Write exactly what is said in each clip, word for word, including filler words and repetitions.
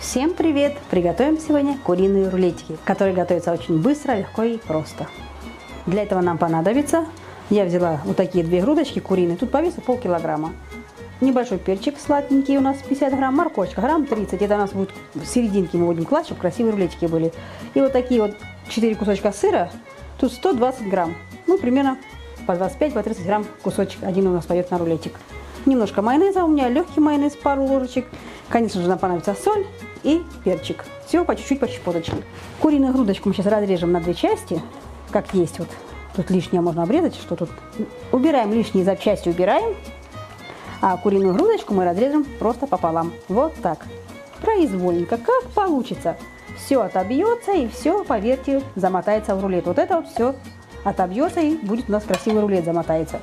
Всем привет! Приготовим сегодня куриные рулетики, которые готовятся очень быстро, легко и просто. Для этого нам понадобится, я взяла вот такие две грудочки куриные, тут по весу полкилограмма. Небольшой перчик сладенький у нас пятьдесят грамм, морковочка грамм тридцать, это у нас будет в серединке мы будем класть, чтобы красивые рулетики были. И вот такие вот четыре кусочка сыра, тут сто двадцать грамм, ну примерно по двадцать пять - тридцать грамм кусочек один у нас пойдет на рулетик. Немножко майонеза, у меня легкий майонез, пару ложечек. Конечно же, нам понадобится соль и перчик. Все по чуть-чуть, по щепоточке. Куриную грудочку мы сейчас разрежем на две части, как есть. Вот тут лишнее можно обрезать, что тут. Убираем лишние запчасти, убираем. А куриную грудочку мы разрежем просто пополам. Вот так. Произвольненько, как получится. Все отобьется и все, поверьте, замотается в рулет. Вот это вот все отобьется и будет у нас красивый рулет замотается.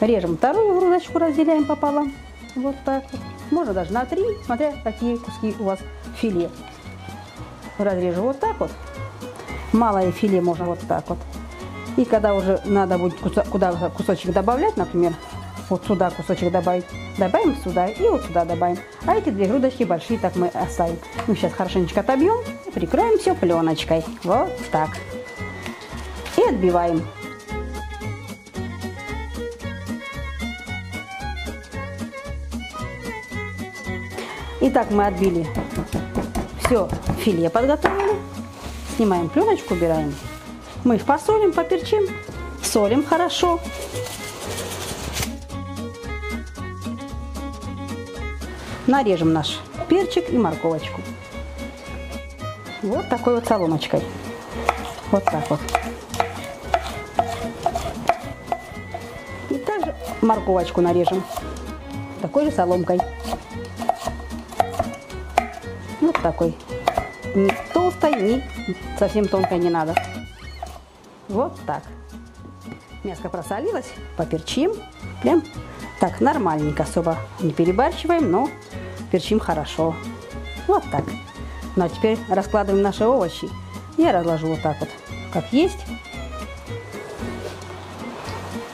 Режем вторую грудочку, разделяем пополам. Вот так вот. Можно даже на три, смотря какие куски у вас филе. Разрежу вот так вот. Малое филе можно вот так вот. И когда уже надо будет куда кусочек добавлять, например, вот сюда кусочек добавить, добавим сюда и вот сюда добавим. А эти две грудочки большие так мы оставим. Мы сейчас хорошенечко отобьем и прикроем все пленочкой. Вот так. И отбиваем. Итак, мы отбили все филе, подготовили. Снимаем пленочку, убираем. Мы их посолим, поперчим. Солим хорошо. Нарежем наш перчик и морковочку. Вот такой вот соломочкой. Вот так вот. И также морковочку нарежем. Такой же соломкой. Вот такой. Ни толстой, ни совсем тонкой не надо. Вот так. Мяско просолилось. Поперчим. Прям так, нормальненько. Особо не перебарщиваем, но перчим хорошо. Вот так. Ну а теперь раскладываем наши овощи. Я разложу вот так вот, как есть.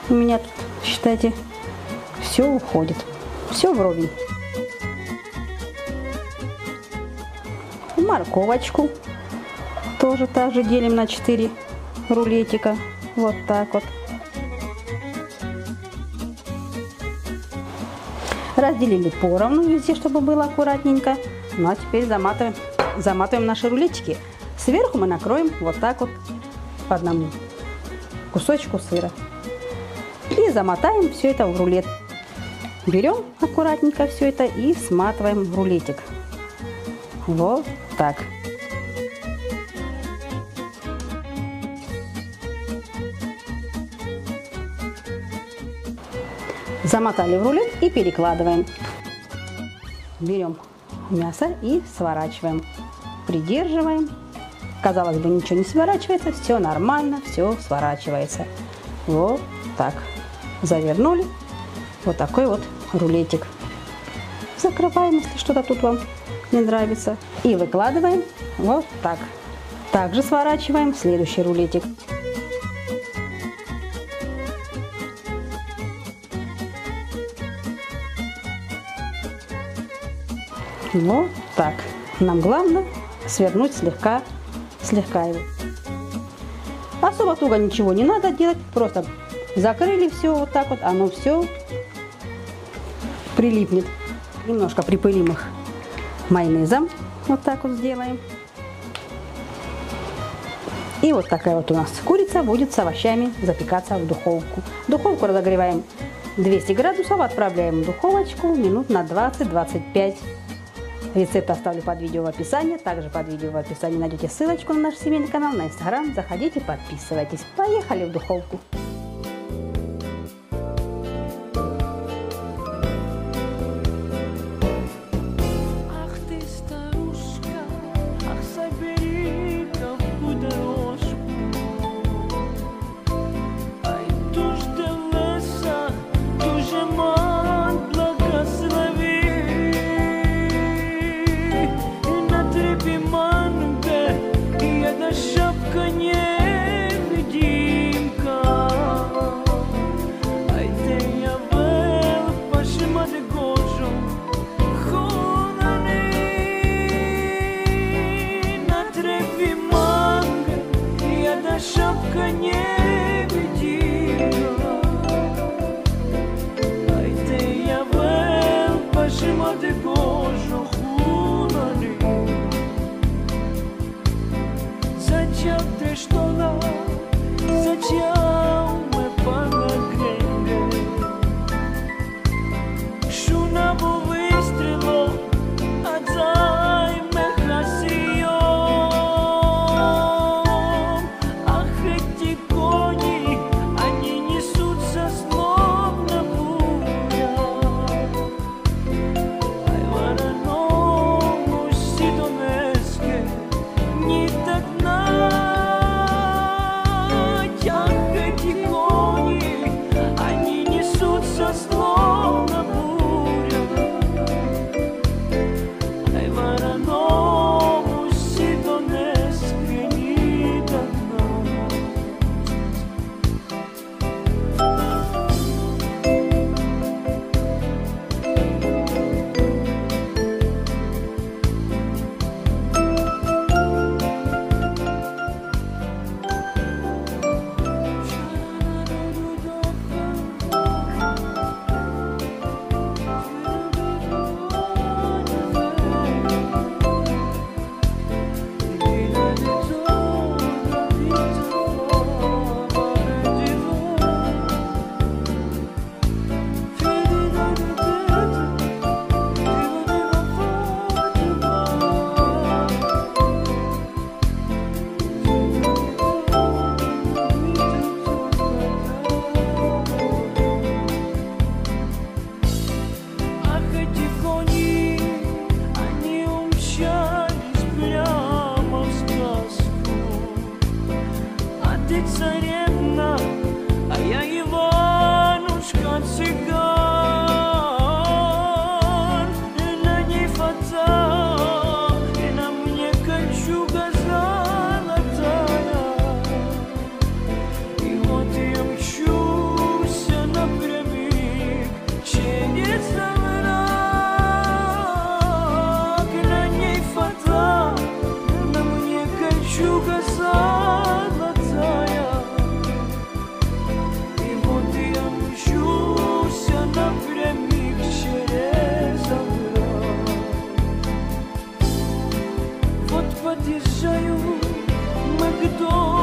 У меня тут, считайте, все уходит. Все вровень. Морковочку тоже так же делим на четыре рулетика. Вот так вот. Разделили поровну везде, чтобы было аккуратненько. Ну а теперь заматываем, заматываем наши рулетики. Сверху мы накроем вот так вот по одному кусочку сыра. И замотаем все это в рулет. Берем аккуратненько все это и сматываем в рулетик. Вот так. Замотали в рулет и перекладываем. Берем мясо и сворачиваем. Придерживаем. Казалось бы, ничего не сворачивается. Все нормально, все сворачивается. Вот так. Завернули. Вот такой вот рулетик. Закрываем, если что-то тут вам не нравится. И выкладываем вот так. Также сворачиваем следующий рулетик. Вот так. Нам главное свернуть слегка, слегка его. Особо туго ничего не надо делать. Просто закрыли все вот так вот. Оно все прилипнет. Немножко припылим их майонезом, вот так вот сделаем. И вот такая вот у нас курица будет с овощами запекаться в духовку. Духовку разогреваем двести градусов, отправляем в духовочку минут на двадцать - двадцать пять. Рецепт оставлю под видео в описании. Также под видео в описании найдете ссылочку на наш семейный канал, на инстаграм. Заходите, подписывайтесь. Поехали в духовку. Шапка-невидимка. Уезжаю, мы готовы.